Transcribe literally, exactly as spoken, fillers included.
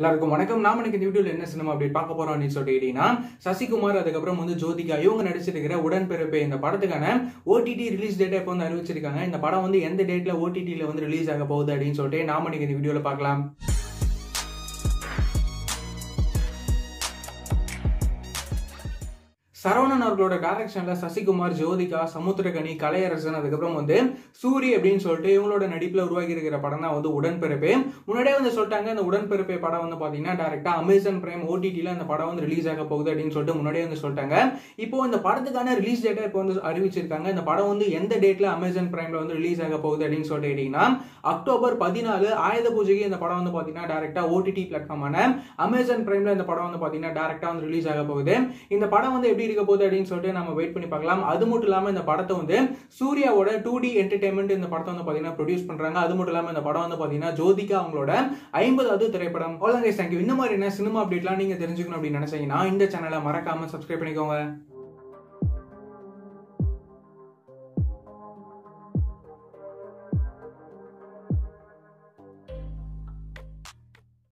எல்லாருக்கும் வணக்கம். நாம இன்னைக்கு வீடியோல என்ன சினிமா அப்டேட் பார்க்க போறோம்னு சொல்லிட்டீங்கன்னா, சசிகுமார் அதுக்கப்புறம் வந்து ஜோதிகா இவங்க நடிச்சிருக்கிற உடன்பிறப்பே இந்த படத்துக்கான ஓடிடி ரிலீஸ் டேட்டை இப்போ வந்து அறிவிச்சிருக்காங்க. இந்த படம் வந்து எந்த டேட்ல ஓடிடில வந்து ரிலீஸ் ஆக போகுது அப்படின்னு சொல்லிட்டு நாம இன்னைக்கு இந்த வீடியோல பார்க்கலாம். சரவணன் அவர்களோட டைரக்ஷன்ல சசிகுமார், ஜோதிகா, சமுத்திரகனி, கலையரசன், அதுக்கப்புறம் வந்து சூரி அப்படின்னு சொல்லிட்டு இவங்களோட நடிப்புல உருவாகி இருக்கிற படம் தான் வந்து உடன்பிறப்பே. முன்னாடியே வந்து சொல்லிட்டாங்க, இந்த உடன்பிறப்பே படம் வந்து பாத்தீங்கன்னா டைரக்டா அமேசான் பிரைம் ஓடிடில அந்த படம் வந்து ரிலீஸ் ஆக போகுது அப்படின்னு சொல்லிட்டு முன்னாடியே வந்து சொல்லிட்டாங்க. இப்போ இந்த படத்துக்கான ரிலீஸ் டேட்டை இப்போ வந்து அறிவிச்சிருக்காங்க. இந்த படம் வந்து எந்த டேட்ல அமேசான் பிரைம்ல வந்து ரிலீஸ் ஆக போகுது அப்படின்னு சொல்லிட்டு கேட்டீங்கன்னா, அக்டோபர் பதினாலு ஆயுத பூஜைக்கு இந்த படம் வந்து பாத்தீங்கன்னா டைரக்டா ஓடிடி பிளாட்ஃபார்மான அமேசான் பிரைம்ல இந்த படம் வந்து பாத்தீங்கன்னா டைரக்டா வந்து ரிலீஸ் ஆக போகுது. இந்த படம் வந்து எப்படி இருக்க போகுது அப்படின்னு சொல்லிட்டு நம்ம வெயிட் பண்ணி பார்க்கலாம். அது மட்டும் இல்லாம இந்த படத்தை வந்து சூர்யாவோட டூ டி என்டர்டைன்மெண்ட் இந்த படத்தை வந்து பாத்தீங்கன்னா ப்ரொடியூஸ் பண்றாங்க. அது மட்டும் இல்லாம இந்த படம் வந்து பாத்தீங்கன்னா ஜோதிகா அவங்களோட ஐம்பதாவது திரைப்படம். All right, thank you. இந்த மாதிரி என்ன சினிமா அப்டேட்லாம் நீங்க தெரிஞ்சுக்கணும் அப்படின்னு நினைச்சீங்கன்னா இந்த சேனலை மறக்காம சப்ஸ்கிரைப் பண்ணிக்கோங்க.